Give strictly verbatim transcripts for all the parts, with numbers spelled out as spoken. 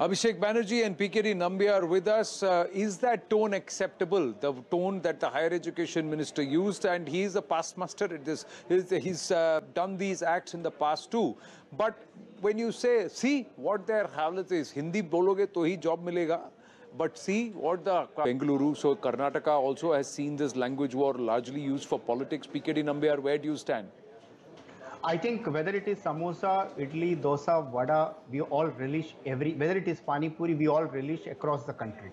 Abhishek Banerjee and P K D Nambiar with us. Uh, is that tone acceptable, the tone that the higher education minister used? And he's a past master at this. He's uh, done these acts in the past too. But when you say, see what their halat is, Hindi bologe to hi job milega. But see what the Bengaluru, so Karnataka also has seen this language war largely used for politics. P K D Nambiar, where do you stand? I think whether it is samosa, idli, dosa, vada, we all relish every, whether it is pani puri, we all relish across the country.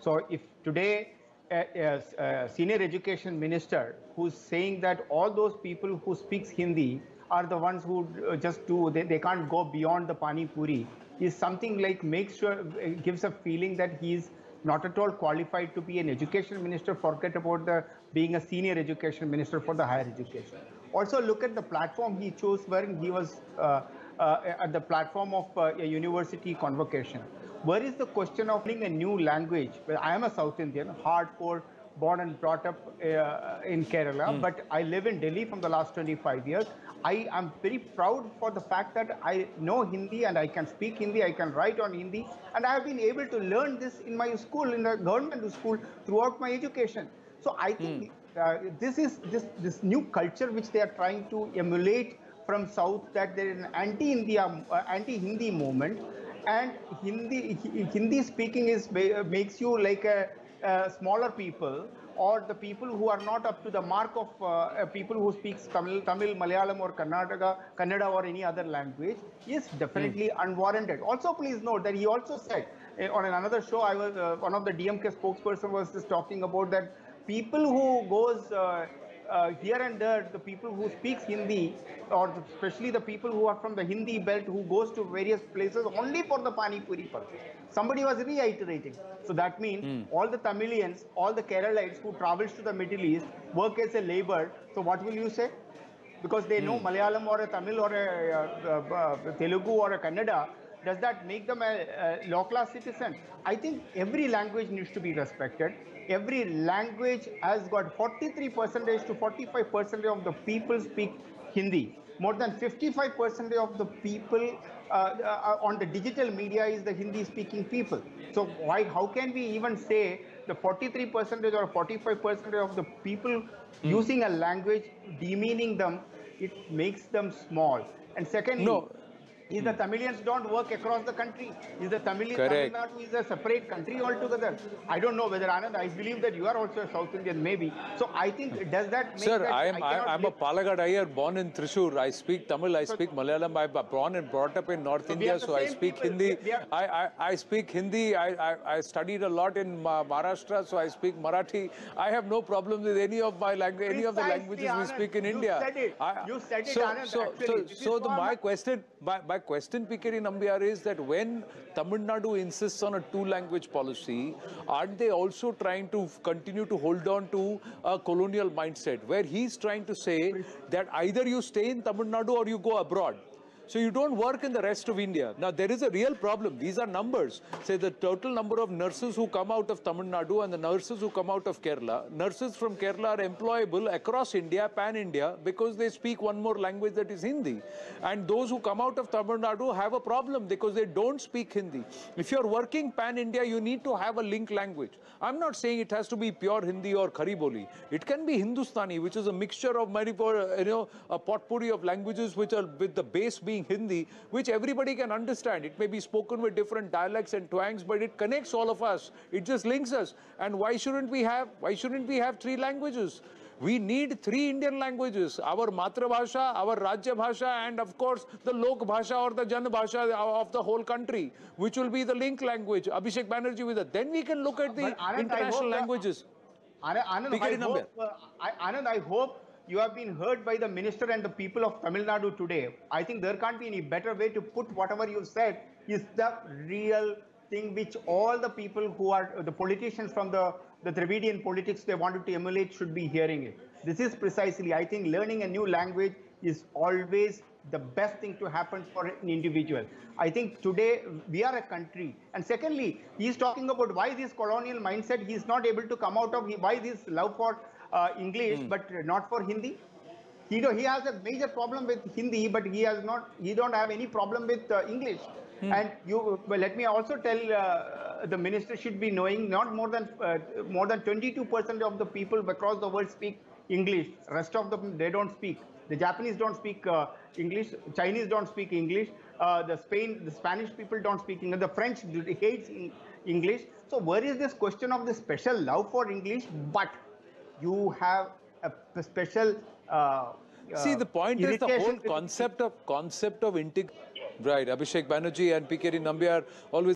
So if today a, a, a senior education minister who's saying that all those people who speaks Hindi are the ones who just do, they, they can't go beyond the pani puri, is something like makes sure, gives a feeling that he's not at all qualified to be an education minister, forget about the being a senior education minister for the higher education. Also look at the platform he chose wherein he was uh, uh, at the platform of uh, a university convocation. Where is the question of learning a new language? Well, I am a South Indian, hardcore, born and brought up uh, in Kerala, mm. but I live in Delhi from the last twenty-five years. I am very proud for the fact that I know Hindi and I can speak Hindi, I can write on Hindi, and I have been able to learn this in my school, in the government school, throughout my education. So I think mm. uh, this is this, this new culture which they are trying to emulate from South, that there is an anti-India, uh, anti-Hindi movement, and Hindi, Hindi speaking is makes you like a Uh, smaller people, or the people who are not up to the mark of uh, people who speaks Tamil, Tamil, Malayalam or Karnataka, Kannada or any other language, is definitely mm. unwarranted. Also, please note that he also said uh, on another show, I was uh, one of the D M K spokesperson was just talking about that people who goes uh, uh, here and there, the people who speaks Hindi, or especially the people who are from the Hindi belt who goes to various places only for the pani puri purpose. Somebody was reiterating. So that means mm. all the Tamilians, all the Keralites who travels to the Middle East, work as a labor. So what will you say? Because they mm. know Malayalam or a Tamil or a uh, uh, Telugu or a Kannada. Does that make them a, a low-class citizen? I think every language needs to be respected. Every language has got forty-three percent to forty-five percent of the people speak Hindi. More than fifty-five percent of the people uh, uh, on the digital media is the Hindi-speaking people. So why, how can we even say the forty-three percent or forty-five percent of the people mm. using a language, demeaning them, it makes them small? And secondly, no. is the Tamilians don't work across the country. Is the Tamil Tamil Nadu is a separate country altogether? I don't know whether, Anand, I believe that you are also a South Indian, maybe. So I think, does that make Sir, that I am, I I'm live? a Palagadayar, born in Thrissur. I speak Tamil, I speak so, Malayalam. I am born and brought up in North so India, so I speak, Hindi, are... I, I, I speak Hindi. I speak Hindi. I studied a lot in Maharashtra, so I speak Marathi. I have no problem with any of my language, any of the languages Anand, we speak in you India. Said it. I, you said it, so, Anand, so, actually. So, so the, my question, my, my My question, P K D Nambiar, is that when Tamil Nadu insists on a two-language policy, aren't they also trying to continue to hold on to a colonial mindset, where he's trying to say that either you stay in Tamil Nadu or you go abroad? So you don't work in the rest of India. Now, there is a real problem. These are numbers. Say the total number of nurses who come out of Tamil Nadu and the nurses who come out of Kerala. Nurses from Kerala are employable across India, pan-India, because they speak one more language, that is Hindi. And those who come out of Tamil Nadu have a problem because they don't speak Hindi. If you're working pan-India, you need to have a link language. I'm not saying it has to be pure Hindi or Khariboli. It can be Hindustani, which is a mixture of, you know, a potpourri of languages which are with the base being Hindi, which everybody can understand. It may be spoken with different dialects and twangs, but it connects all of us. It just links us. And why shouldn't we have, why shouldn't we have three languages? We need three Indian languages, our Matra Bhasha, our Rajya Bhasha, and of course the Lok Bhasha or the Jan Bhasha of the whole country, which will be the link language. Abhishek Banerjee with us. Then we can look at the Anand, international languages. Anand, Anand, I hope, uh, I, Anand, I hope you have been heard by the minister and the people of Tamil Nadu today. I think there can't be any better way to put whatever you said is the real thing which all the people who are the politicians from the, the Dravidian politics they wanted to emulate should be hearing it. This is precisely, I think, learning a new language is always the best thing to happen for an individual. I think today we are a country. And secondly, he's talking about why this colonial mindset he's not able to come out of, why this love for Uh, English, mm. but not for Hindi. He, do, he has a major problem with Hindi, but he has not. He don't have any problem with uh, English. Hmm. And you, well, let me also tell uh, the minister should be knowing not more than uh, more than twenty-two percent of the people across the world speak English. Rest of them, they don't speak. The Japanese don't speak uh, English. Chinese don't speak English. Uh, the Spain, the Spanish people don't speak English. The French hates English. So where is this question of the special love for English? But you have a special. Uh, See, the point uh, is the whole concept of concept of integration. Right, Abhishek Banerjee and P K D Nambiar always.